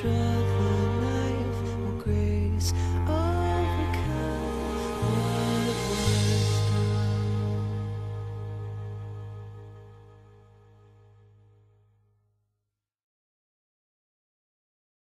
trust.